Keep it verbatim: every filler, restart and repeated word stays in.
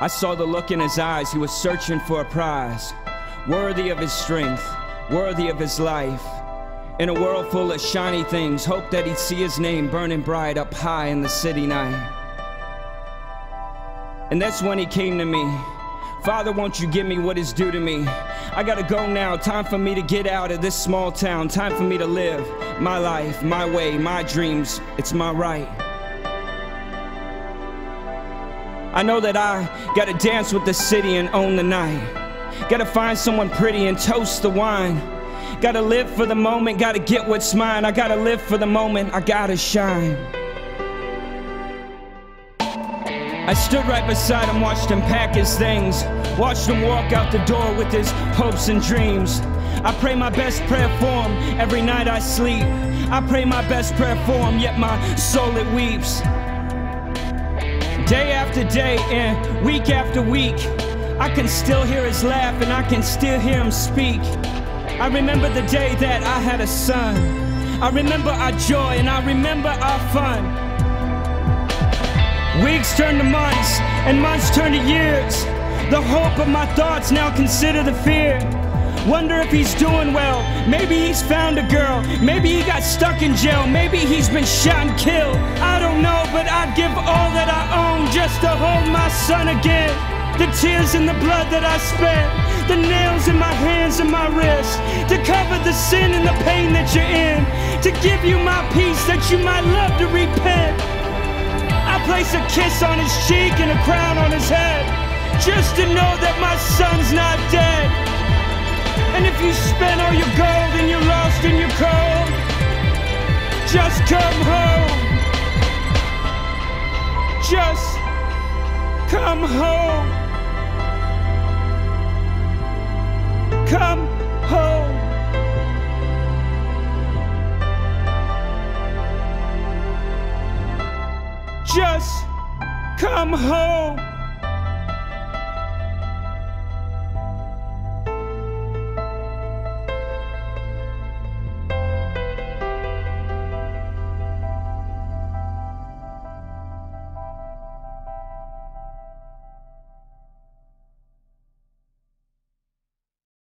I saw the look in his eyes. He was searching for a prize, worthy of his strength, worthy of his life. In a world full of shiny things, hope that he'd see his name burning bright up high in the city night. And that's when he came to me. Father, won't you give me what is due to me? I gotta go now, time for me to get out of this small town, time for me to live my life, my way, my dreams, it's my right. I know that I gotta dance with the city and own the night. Gotta find someone pretty and toast the wine. Gotta live for the moment, gotta get what's mine. I gotta live for the moment, I gotta shine. I stood right beside him, watched him pack his things, watched him walk out the door with his hopes and dreams. I pray my best prayer for him every night I sleep. I pray my best prayer for him, yet my soul it weeps. Day after day and week after week, I can still hear his laugh and I can still hear him speak. I remember the day that I had a son. I remember our joy and I remember our fun. Weeks turned to months, and months turned to years. The hope of my thoughts, now consider the fear. Wonder if he's doing well, maybe he's found a girl, maybe he got stuck in jail, maybe he's been shot and killed. I don't know, but I'd give all that I own just to hold my son again. The tears and the blood that I spent, the nails in my hands and my wrists, to cover the sin and the pain that you're in, to give you my peace that you might love to repent. I place a kiss on his cheek and a crown on his head, just to know that my son's not dead. And if you spent all your gold and you're lost and you're cold, just come home. Just come home. Come home. Just come home.